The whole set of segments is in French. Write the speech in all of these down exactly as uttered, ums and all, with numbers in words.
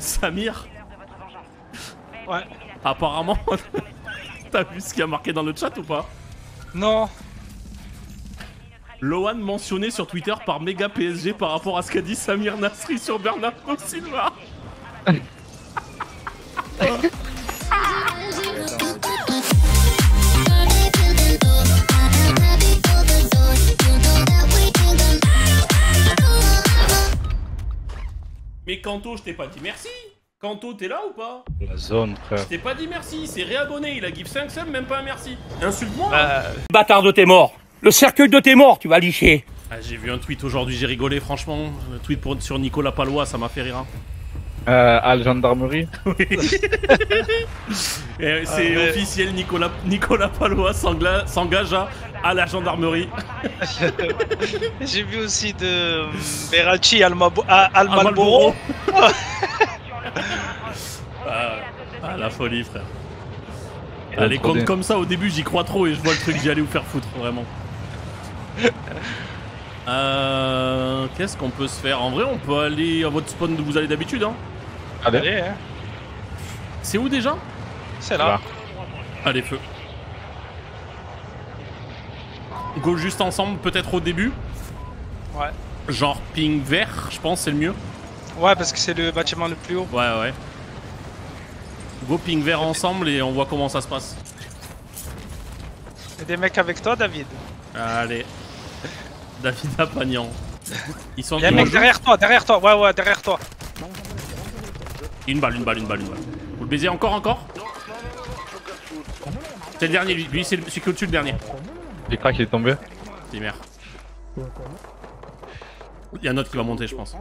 Samir. Ouais. Apparemment. T'as vu ce qu'il y a marqué dans le chat ou pas? Non. Lohan mentionné sur Twitter par Mega P S G par rapport à ce qu'a dit Samir Nasri sur Bernardo Silva. Mais Kanto, je t'ai pas dit merci. Kanto, t'es là ou pas? La zone, frère. Je t'ai pas dit merci, c'est réabonné, il a give cinq subs, même pas un merci. Insulte-moi. Euh... Bâtard de tes morts. Le cercueil de tes morts, tu vas licher. Ah, j'ai vu un tweet aujourd'hui, j'ai rigolé, franchement. Le tweet pour, sur Nicolas Palois, ça m'a fait rire. Euh, à la gendarmerie. Oui. C'est ah, mais... officiel, Nicolas, Nicolas Palois s'engage à, à la gendarmerie. J'ai vu aussi de Beracci Al Malboro. Ah, ah, la folie, frère. Ah, les comptes comme ça, au début, j'y crois trop et je vois le truc, j'y allais vous faire foutre, vraiment. Euh, Qu'est-ce qu'on peut se faire? En vrai, on peut aller à votre spawn d'où vous allez d'habitude, hein. Allez, hein. C'est où déjà? C'est là. Allez, feu. Go juste ensemble, peut-être au début. Ouais. Genre ping vert, je pense, c'est le mieux. Ouais, parce que c'est le bâtiment le plus haut. Ouais, ouais. Go ping vert ensemble et on voit comment ça se passe. Y'a des mecs avec toi, David? Allez. David Apagnon. Ils sont y'a un mec derrière toi, derrière toi, ouais, ouais, derrière toi. Une balle, une balle, une balle, une balle. Vous le baisez encore, encore? C'est le dernier, lui, lui c'est celui qui est au-dessus, le dernier. J'ai craqué, il est tombé. C'est merde. Y'a un autre qui va monter, je pense.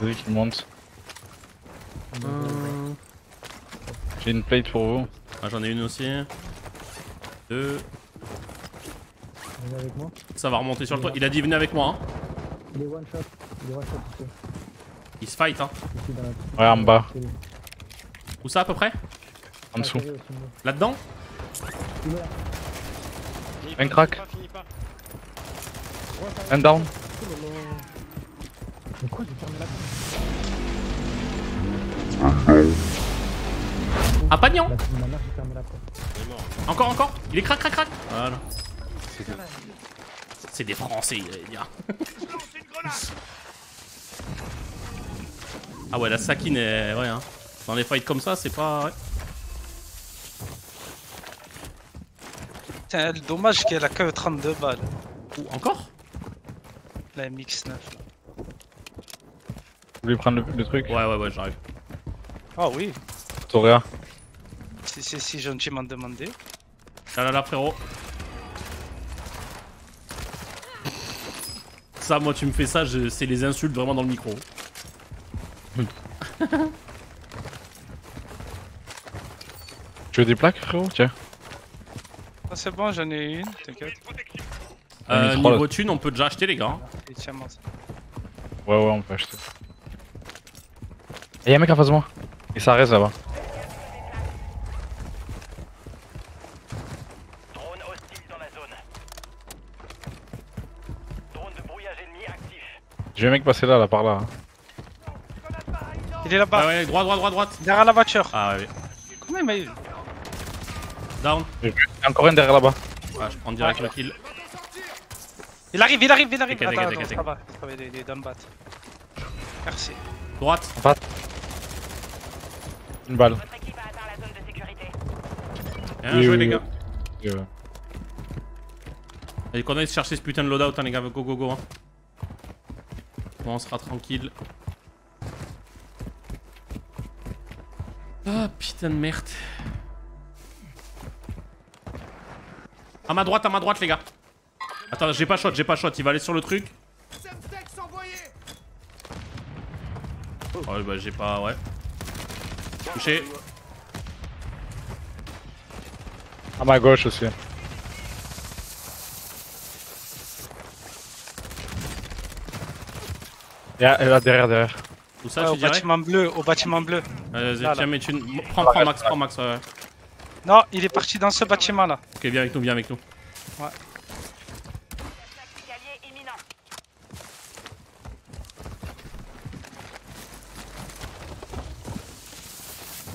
Oui, qui monte. Hum. J'ai une plate pour vous. Ah, j'en ai une aussi. Deux. Venez avec moi. Ça va remonter sur le toit. Il a dit venez avec moi. Hein. Il est one shot. Il est one shot. Il se fight. Hein. Ouais, en bas. Où ça à peu près? En dessous. Là-dedans? Un crack. Un down. Mais quoi, j'ai fermé la porte? Ah, Pagnon! Encore, encore! Il est crac, crac, crac! Voilà. C'est des Français, les gars. Ah, ouais, la sakine est. Ouais, hein. Dans les fights comme ça, c'est pas. Ouais. Putain, dommage qu'elle a que trente-deux balles. Ou encore? La M X neuf. Vous voulez prendre le, le truc? Ouais, ouais, ouais, j'arrive. Ah oui. Toréa. Si si si gentiment demandé. Là là là frérot. Ça moi tu me fais ça, c'est les insultes vraiment dans le micro. Tu veux des plaques frérot? Tiens. Ah, c'est bon j'en ai une, t'inquiète. Euh, niveau thune on peut déjà acheter les gars. Et tiens, moi, ça. Ouais ouais on peut acheter. Et y'a un mec en face de moi. Et ça reste là-bas. Drone hostile dans la zone. Drone de brouillage ennemi actif. J'ai un mec passer là, là, par là. Il est là-bas. Ah ouais, droite, droite, droite, droite. Derrière la voiture. Ah ouais. Comment il m'a eu? Down. Encore un derrière là-bas. Ouais, je prends direct le kill. Il arrive, il arrive, il arrive. Attends, attends, attends, ça va. Ça va, il est down bat. Merci. Droite. Droite. Une balle. Votre équipe a atteint la zone de sécurité. Bien joué les gars. Allez qu'on aille chercher ce putain de loadout hein, les gars, go go go hein. Bon on sera tranquille. Ah putain de merde. À ma droite, à ma droite les gars. Attends j'ai pas shot, j'ai pas shot, il va aller sur le truc. Ouais bah j'ai pas, ouais. Touché. À ma gauche aussi. Là, là derrière, derrière. Où ça, ouais, au bâtiment bleu, au bâtiment bleu. Vas-y, tiens, mais tu. Prends, prends Max, prends Max. Ouais. Non, il est parti dans ce bâtiment là. Ok, viens avec nous, viens avec nous. Ouais.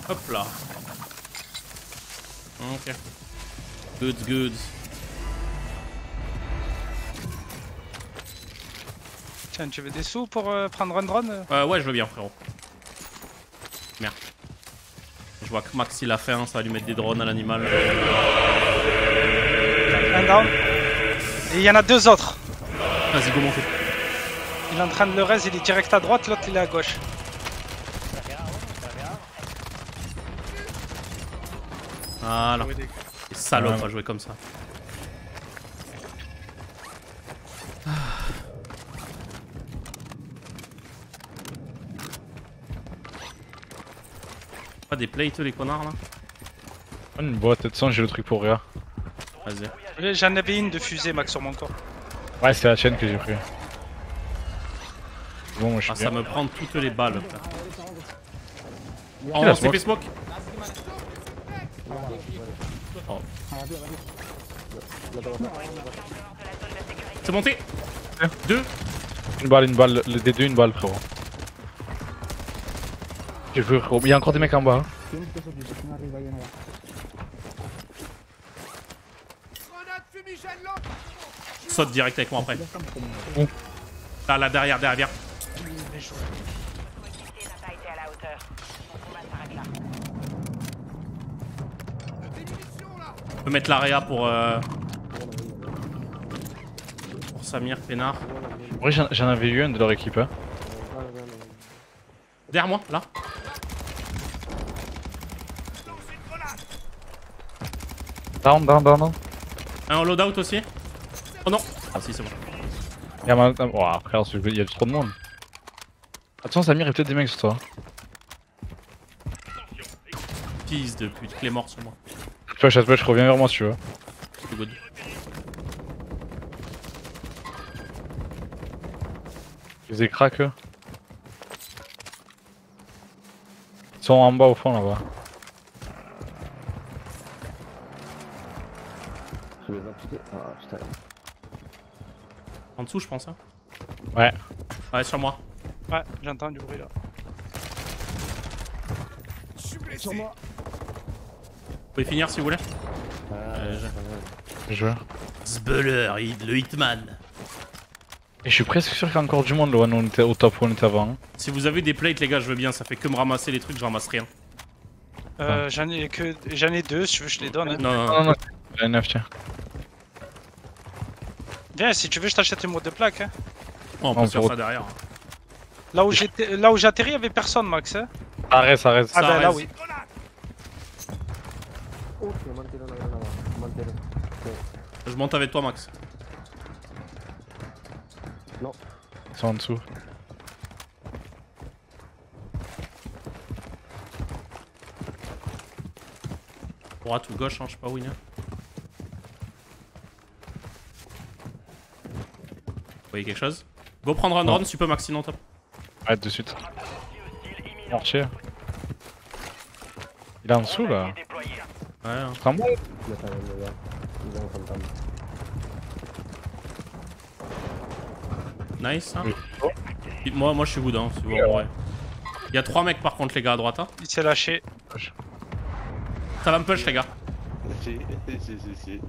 Hop là. Ok. Good, good. Tiens, tu veux des sous pour euh, prendre un drone? euh, Ouais, je veux bien, frérot. Merde. Je vois que Max il a faim, ça va lui mettre des drones à l'animal. Un down. Et il y en a deux autres. Vas-y, go monter. Il est en train de le raise, il est direct à droite, l'autre il est à gauche. Voilà. Les salopes, on va jouer comme ça. Ah. Pas des plates les connards là. Une boîte de sang, j'ai le truc pour rire. Vas-y. J'en avais une de fusée Max sur mon corps. Ouais, c'est la chaîne que j'ai pris. Bon, moi, je suis ah, bien. Ça me prend toutes les balles. Oh, on s'est fait smoke. Oh. C'est monté. Deux. Une balle, une balle, le D deux, une balle frérot. J'ai vu frérot, il y a encore des mecs en bas. Hein. Saute direct avec moi après. Bon. Là, là, derrière, derrière. On peut mettre l'area pour, euh, pour Samir, Pénard. Oui, j'en avais eu un de leur équipe. Hein. Derrière moi, là. Down, down, down, down. Un loadout aussi. Oh non. Ah si, c'est bon. Y'a ma... oh, après, il y a trop de monde. Attends, Samir, il y a peut-être des mecs sur toi. Fils de pute, clé mort sur moi. Push, push, reviens vers moi si tu veux. Ils les craquent eux. Ils sont en bas au fond là-bas. Je vais les impliquer. Ah putain. En dessous je pense hein. Ouais. Ouais sur moi. Ouais, j'entends du bruit là. Je suis blessé. Sur moi. Vous pouvez finir si vous voulez. Euh, je... je... Zbuleur, le hitman. Et je suis presque sûr qu'il y a encore du monde là où on était au top où on était avant. Hein. Si vous avez des plates les gars je veux bien, ça fait que me ramasser les trucs, je ramasse rien. Euh ouais. J'en ai que. J'en ai deux, si tu veux je les donne. Hein. Non non non, non, non. J'en ai neuf tiens. Viens si tu veux je t'achète une mode de plaque hein. On peut faire ça derrière. Là où j'étais là où j'atterris il y avait personne Max hein. Arrête, arrête. Ah bah là oui. Je monte avec toi Max. Non. Ils sont en dessous. Droite ou gauche hein, je sais pas où il est. Vous voyez quelque chose? Go prendre un drone, tu peux Max sinon top. Arrête de suite. Marché. Il est en dessous là. Ouais, hein. Je prends moi. Nice hein. Oui. Moi, moi je suis good hein, si vous voulez. Ouais. Il y a trois mecs par contre les gars à droite hein. Il s'est lâché. Ça va me push les gars. Si, si, si, si.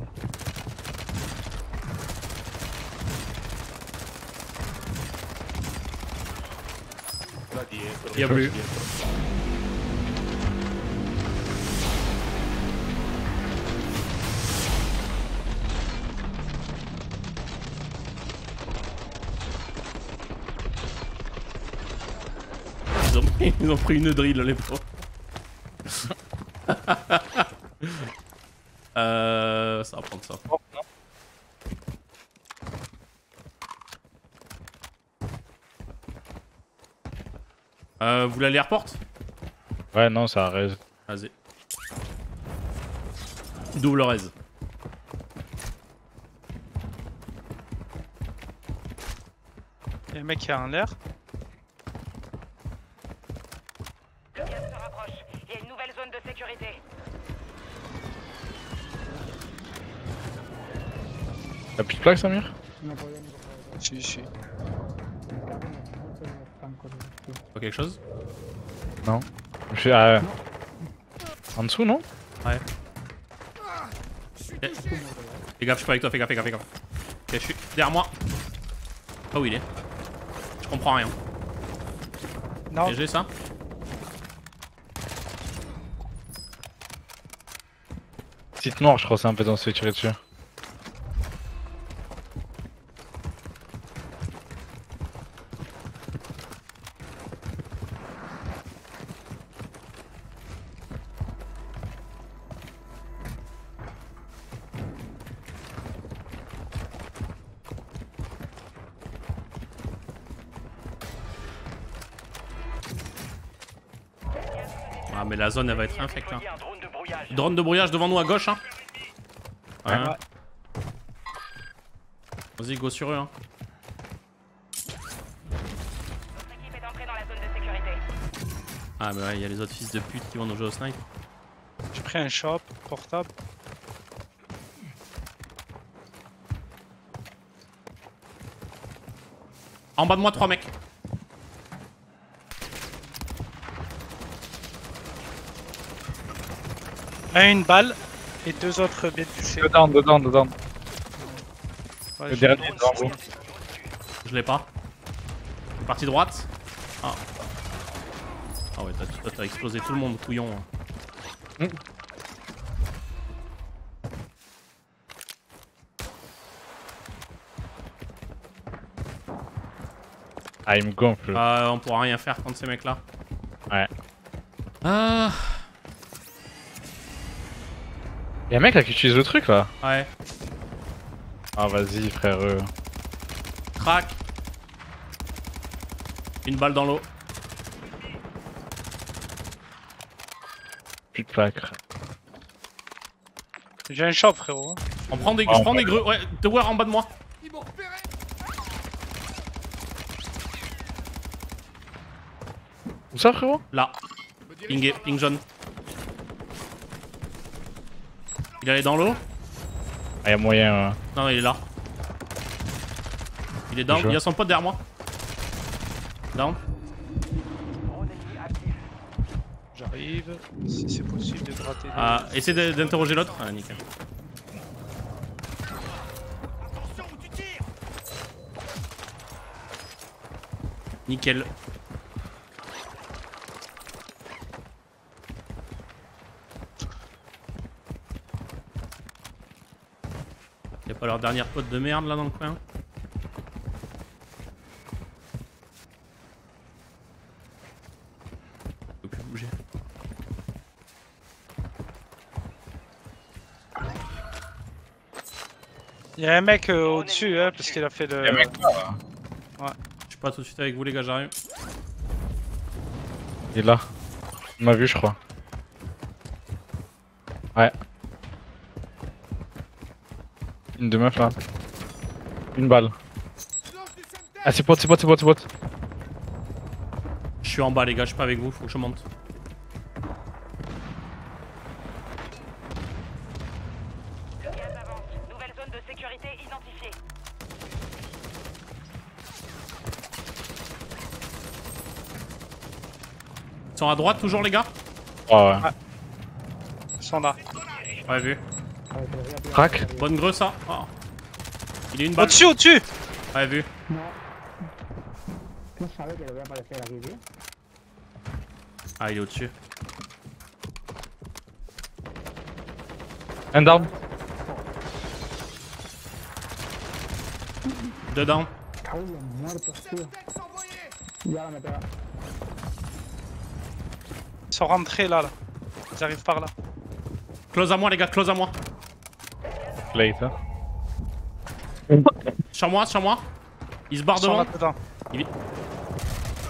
Il y a plus. Ils ont pris une drill les pros. euh, ça va prendre ça. Euh, vous voulez aller à l'airport? Ouais non ça raise. Vas-y. Double raise. Il y a un mec qui a un l'air. T'as plus de plaque Samir? Si, si. Pas quelque chose? Non. Je suis à... En dessous, non? Ouais. Okay. Fais gaffe, je suis pas avec toi, fais gaffe, fais gaffe, fais gaffe. Ok, je suis derrière moi. Pas où il est. Je comprends rien. Non. G G ça. Site noir, je crois, c'est un peu dans ce tirer dessus. Ah mais la zone elle va être infecte hein. Drone de brouillage devant nous à gauche hein. Ouais. Vas-y go sur eux hein. Ah mais ouais il y a les autres fils de pute qui vont nous jouer au snipe. J'ai pris un shop portable. En bas de moi trois mecs. Un une balle et deux autres bêtes du C. Dedans, dedans, dedans. Ouais, le dernier est devant vous. Je l'ai pas. Partie droite. Ah, ah ouais, t'as explosé tout le monde, couillon. Mmh. Ah, il me gonfle. Euh, on pourra rien faire contre ces mecs là. Ouais. Ah. Y'a un mec là qui utilise le truc là. Ouais. Ah vas-y frère. Crac. Une balle dans l'eau. Plus de placre. J'ai un shop frérot. On prend des, ah, je prends des greux. Ouais, tower en bas de moi. Ils m'ont repéré. Où ça frérot? Là. Ping, ping jaune. Il est allé dans l'eau? Ah y'a moyen euh... Non il est là. Il est down, il y a son pote derrière moi. Down. J'arrive, si c'est possible de gratter. Ah, les... essaye d'interroger l'autre. Ah nickel. Attention où tu tires. Nickel. Y'a pas leur dernière pote de merde là dans le coin. Je peux plus bouger. Y'a un mec euh, au dessus hein, parce qu'il a fait le... Y'a un mec là, ouais. Je suis pas tout de suite avec vous les gars, j'arrive. Il est là. Il m'a vu je crois. Ouais. Une de meuf là. Une balle. Ah c'est pote, c'est pote, c'est pote, c'est pote. Je suis en bas les gars, je suis pas avec vous, faut que je monte. Le gaz avance. Nouvelle zone de sécurité identifiée. Ils sont à droite toujours les gars? Ouais ouais. Ah. Ils sont là. Ouais vu. Crac. Bonne greu ça. Oh. Il est une balle. Au-dessus, au-dessus. Ouais, vu. Ah, il est au-dessus. Un down. Deux down. Ils sont rentrés là, là. Ils arrivent par là. Close à moi les gars, close à moi. Later. Sur moi, sur moi. Il se barre devant. Il...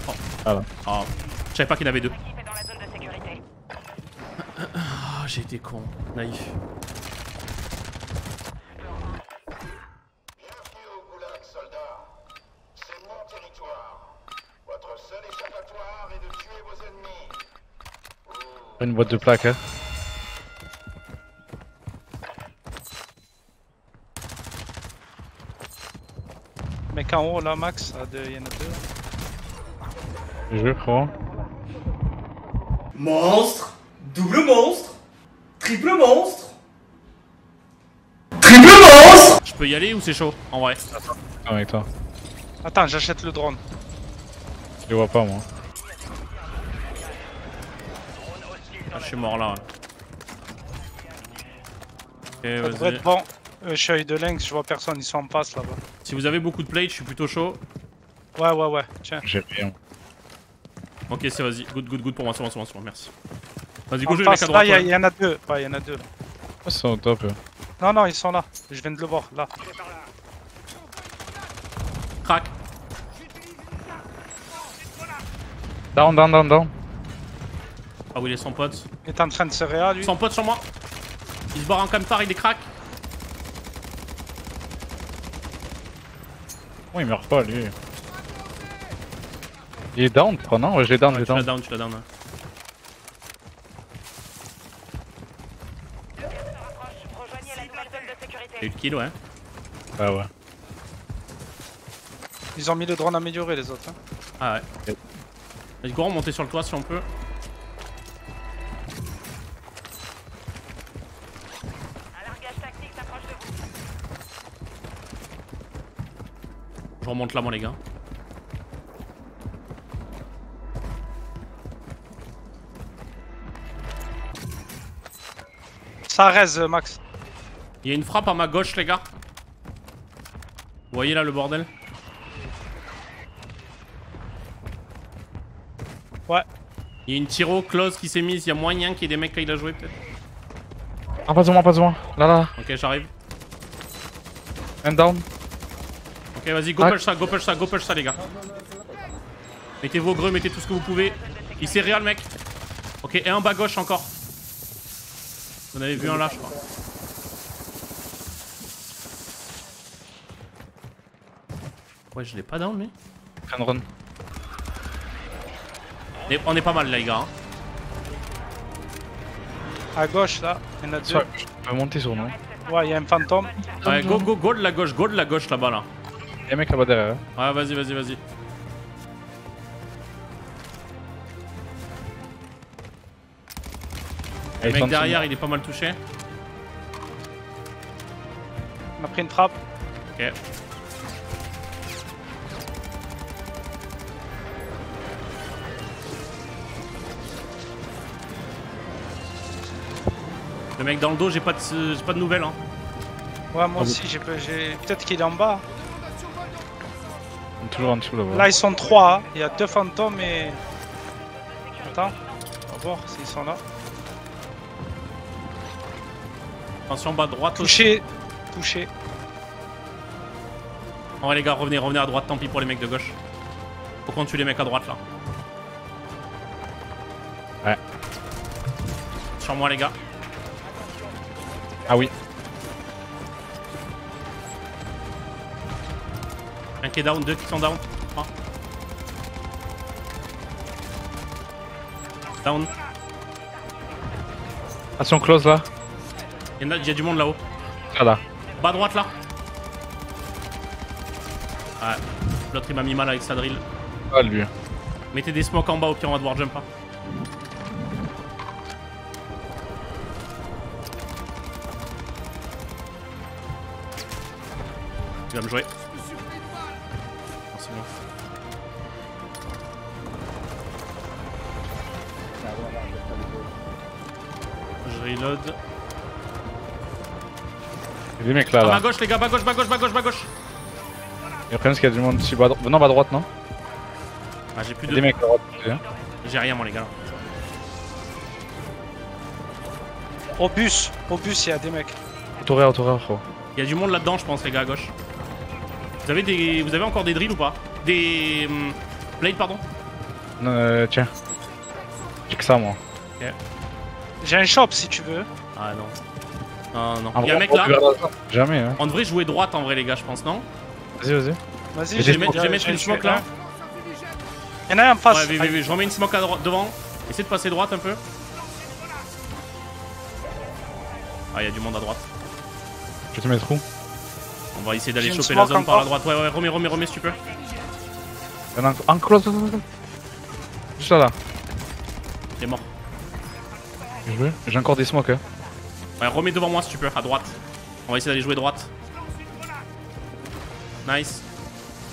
Oh. Ah là. Oh. Je savais pas qu'il avait deux. Oh, j'ai été con, naïf. Une boîte de plaques hein. Mec en haut là, Max, il y en a deux. Je crois. Monstre, double monstre. Triple monstre. Triple monstre. Je peux y aller ou c'est chaud en vrai? Attends, avec toi. Attends, j'achète le drone. Je les vois pas moi. Ah, je suis mort là. Ouais. Ok, vas-y. Bon, euh, je suis œil de lynx, je vois personne, ils sont en passe là-bas. Si vous avez beaucoup de plates, je suis plutôt chaud. Ouais, ouais, ouais, tiens. J'ai rien. Ok, c'est vas-y, good, good, good pour moi, c'est bon, c'est bon, c'est bon, merci. Vas-y, go, je vais mettre à droite. Là, il y en a deux. Bah, il y en a deux. Ils sont au top. Non, non, ils sont là. Je viens de le voir, là. Crac. Down, down, down, down. Ah oui, il est sans pote. Il est en train de se réa, lui. Sans pote sur moi. Il se barre en camtar, il est crack. Oh, il meurt pas, lui. Il est down, oh non, ouais, je l'ai down, ouais, je l'ai down. Tu l'as down, tu l'as down. Ouais. Il y a eu le kill, ouais. Ah ouais. Ils ont mis le drone amélioré, les autres. Hein. Ah ouais. Let's okay. go, monter sur le toit si on peut. Je remonte là, moi, les gars. Ça reste, Max. Il y a une frappe à ma gauche, les gars. Vous voyez là le bordel? Ouais. Il y a une tiro close qui s'est mise. Il y a moyen qu'il y ait des mecs là, il a joué peut-être. Ah, pas de moi, pas de moi. Là, là. Ok, j'arrive. And down. Ok, vas-y, go push ça, go push ça, go push ça, les gars. Mettez vos greux, mettez tout ce que vous pouvez. Il s'est réel, mec. Ok, et un bas gauche encore. Vous en avez vu un là, je crois. Ouais, je l'ai pas down, mais. Can run. Et on est pas mal là, les gars. Hein. À gauche là, il y en a deux. Je peux monter sur nous. Ouais, il y a un fantôme. Ouais, go, go, go de la gauche, go de la gauche là-bas là. Il y a un mec là-bas derrière. Ouais, vas-y, vas-y, vas-y. Le mec derrière, il est pas mal touché. On a pris une frappe. Ok. Le mec dans le dos, j'ai pas de, j'ai pas de nouvelles. Hein. Ouais, moi aussi, j'ai peut-être qu'il est en bas. On est toujours en dessous là-bas. Là, ils sont trois. Hein. Il y a deux fantômes et. Attends, on va voir s'ils sont là. Attention bas droite. Touché. Touché. En vrai les gars, revenez, revenez à droite, tant pis pour les mecs de gauche. Faut qu'on tue les mecs à droite là. Ouais. Sur moi les gars. Ah oui. Un qui est down, deux qui sont down. Trois. Down. Attention close là. Il y, a, il y a du monde là-haut. Ah là. Bas à droite là. Ouais. L'autre il m'a mis mal avec sa drill. Ah lui. Mettez des smokes en bas au pire on va devoir jump pas. Il va me jouer. Oh, c'est bon. Je reload. Il y a des mecs là, ah, là. Bas gauche les gars, bas gauche, bas gauche, bas gauche, bas gas gauche. Il y a parce qu'il y a du monde dessus, bas droite. Non, bas droite, non. Ah, j'ai plus de. Des mecs à droite. J'ai rien, moi, les gars. Au bus, au bus, il y a des mecs. Autoréa, autoréa, frérot. Il y a du monde là-dedans, je pense, les gars, à gauche. Vous avez des. Vous avez encore des drills ou pas? Des. Blade, pardon? Euh, tiens. J'ai que ça, moi. Okay. J'ai un shop si tu veux. Ah, non. Non, non, non. Y'a un mec là. Jamais, hein. On devrait jouer droite en vrai, les gars, je pense, non? Vas-y, vas-y. Vas-y, je vais mettre une smoke là. Y'en a un en face. Ouais, je remets une smoke à droite devant. Essaye de passer droite un peu. Ah, y'a du monde à droite. Je vais te mettre où? On va essayer d'aller choper la zone par la droite. Ouais, ouais, remets, remets, remets si tu peux. Y'en a un close. Juste là, là. Il est mort. J'ai encore des smokes, hein. Ouais, remets devant moi si tu peux, à droite. On va essayer d'aller jouer droite. Nice.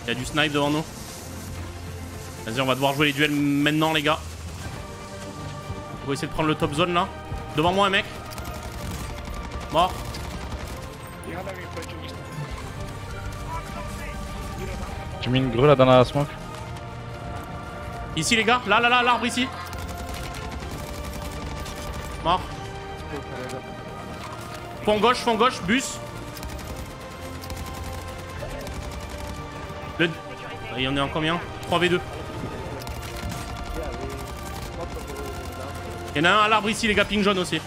Il y a du snipe devant nous. Vas-y, on va devoir jouer les duels maintenant, les gars. On va essayer de prendre le top zone là. Devant moi, un mec. Mort. J'ai mis une grue là dans la smoke. Ici, les gars. Là, là, là, l'arbre ici. Mort. Fond gauche, fond gauche, bus. Le... Il y en a en combien? trois v deux. Il y en a un à l'arbre ici, les gars, ping jaune aussi.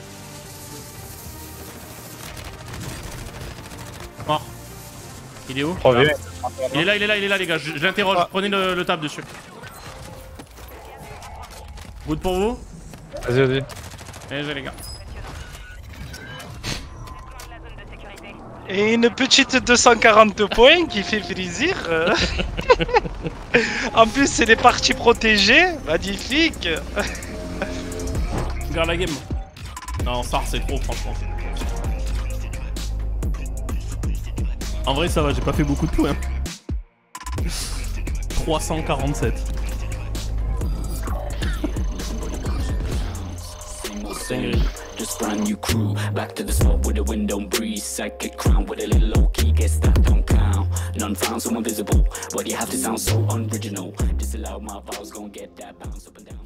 Mort. Il est où? Il est là, il est là, il est là, les gars. Je, je l'interroge. Prenez le, le table dessus. Good pour vous? Vas-y, vas-y. Allez, les gars. Et une petite deux cent quarante points qui fait plaisir. En plus, c'est les parties protégées. Magnifique. Regarde la game. Non, ça c'est trop, franchement. En vrai, ça va, j'ai pas fait beaucoup de points. Hein. trois cent quarante-sept. Just brand new crew, back to the spot with the wind on breeze. Psychic crown with a little low key, guess that don't count. None found, so invisible. But you have to sound so unoriginal. Disallowed, my vows, gonna get that bounce up and down.